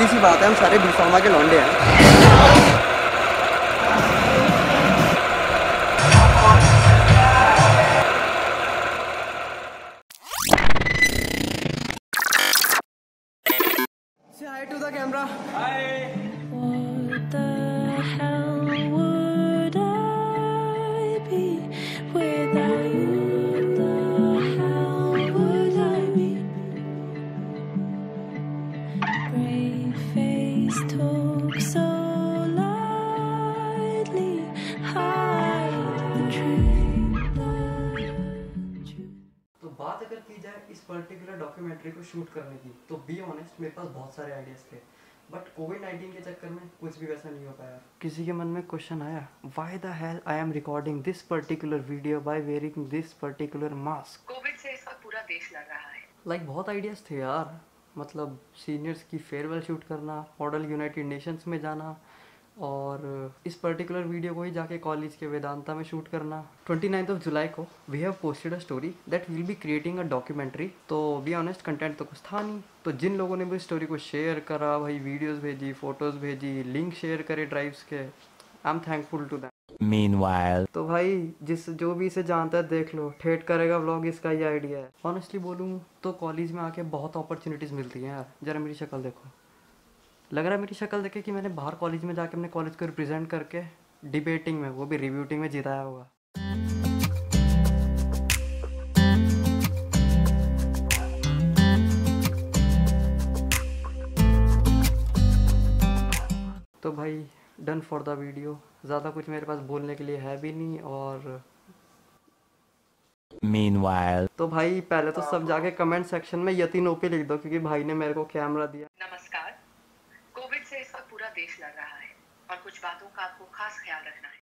सीधी सी बात है, हम सारे बीफार्मा के लौंडे हैं। बात अगर की जाए इस पर्टिकुलर डॉक्यूमेंट्री को शूट करने की, तो बी ऑनेस्ट मेरे पास बहुत सारे आइडियाज थे, बट कोविड-19 के चक्कर में कुछ भी वैसा नहीं हो पाया। किसी के मन में क्वेश्चन आया, why the hell I am recording this particular video by wearing this particular mask. Covid से इसका पूरा देश लड़ रहा है। लाइक बहुत आइडियाज थे यार, मतलब सीनियर्स की फेयरवेल शूट करना, मॉडल यूनाइटेड नेशंस में जाना और इस पर्टिकुलर वीडियो को ही जाके कॉलेज के वेदांता में शूट करना। 29 जुलाई को we have posted a story that will be creating a documentary. तो बी ऑनेस्ट कंटेंट तो कुछ था नहीं, तो जिन लोगों ने भी स्टोरी को शेयर करा भाई, वीडियोस भेजी, फोटोज भेजी, लिंक शेयर करे ड्राइव्स के, I am thankful to them. Meanwhile तो भाई जिस जो भी इसे जानता है देख लो, ठेठ करेगा व्लॉग इसका ये आइडिया है। ऑनेस्टली बोलूँ तो कॉलेज में आके बहुत अपॉर्चुनिटीज़ मिलती हैं यार। जरा मेरी शक्ल देखो, लग रहा है मेरी शक्ल देखे कि मैंने बाहर कॉलेज में जाके अपने कॉलेज को रिप्रेजेंट करके डिबेटिंग में, वो भी रिव्यूटिंग में जिताया होगा। तो भाई डन फॉर द वीडियो, ज़्यादा कुछ मेरे पास बोलने के लिए है भी नहीं। और मीनवाइल तो भाई पहले तो सब जाके कमेंट सेक्शन में यति नोपी लिख दो, क्योंकि भाई ने मेरे को कैमरा दिया। नमस्कार, कोविड से इसका पूरा देश लड़ रहा है और कुछ बातों का आपको खास ख्याल रखना है।